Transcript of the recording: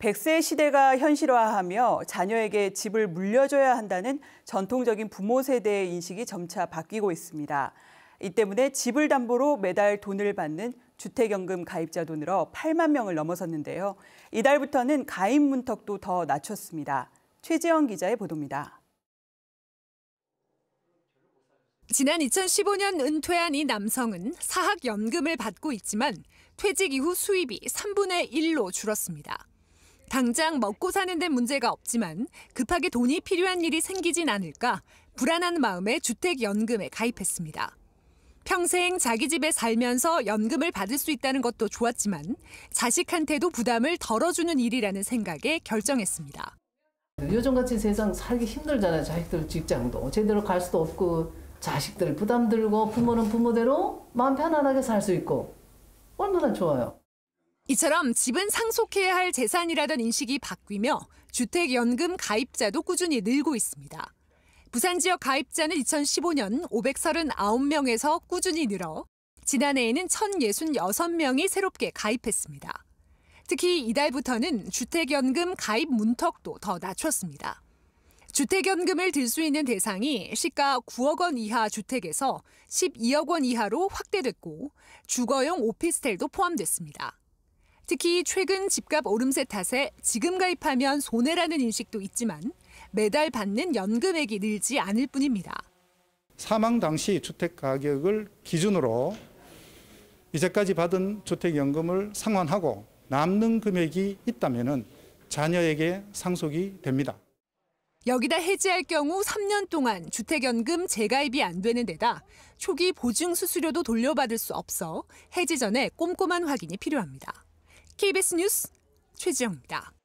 100세 시대가 현실화하며 자녀에게 집을 물려줘야 한다는 전통적인 부모 세대의 인식이 점차 바뀌고 있습니다. 이 때문에 집을 담보로 매달 돈을 받는 주택연금 가입자 도 늘어 8만 명을 넘어섰는데요. 이달부터는 가입 문턱도 더 낮췄습니다. 최지영 기자의 보도입니다. 지난 2015년 은퇴한 이 남성은 사학연금을 받고 있지만 퇴직 이후 수입이 3분의 1로 줄었습니다. 당장 먹고 사는 데 문제가 없지만 급하게 돈이 필요한 일이 생기진 않을까 불안한 마음에 주택연금에 가입했습니다. 평생 자기 집에 살면서 연금을 받을 수 있다는 것도 좋았지만 자식한테도 부담을 덜어주는 일이라는 생각에 결정했습니다. 요즘 같은 세상 살기 힘들잖아요. 자식들 직장도 제대로 갈 수도 없고 자식들 부담 들고 부모는 부모대로 마음 편안하게 살 수 있고 얼마나 좋아요. 이처럼 집은 상속해야 할 재산이라던 인식이 바뀌며 주택연금 가입자도 꾸준히 늘고 있습니다. 부산 지역 가입자는 2015년 539명에서 꾸준히 늘어 지난해에는 1,066명이 새롭게 가입했습니다. 특히 이달부터는 주택연금 가입 문턱도 더 낮췄습니다. 주택연금을 들 수 있는 대상이 시가 9억 원 이하 주택에서 12억 원 이하로 확대됐고 주거용 오피스텔도 포함됐습니다. 특히 최근 집값 오름세 탓에 지금 가입하면 손해라는 인식도 있지만 매달 받는 연금액이 늘지 않을 뿐입니다. 사망 당시 주택 가격을 기준으로 이제까지 받은 주택연금을 상환하고 남는 금액이 있다면 자녀에게 상속이 됩니다. 여기다 해지할 경우 3년 동안 주택연금 재가입이 안 되는 데다 초기 보증 수수료도 돌려받을 수 없어 해지 전에 꼼꼼한 확인이 필요합니다. KBS 뉴스 최지영입니다.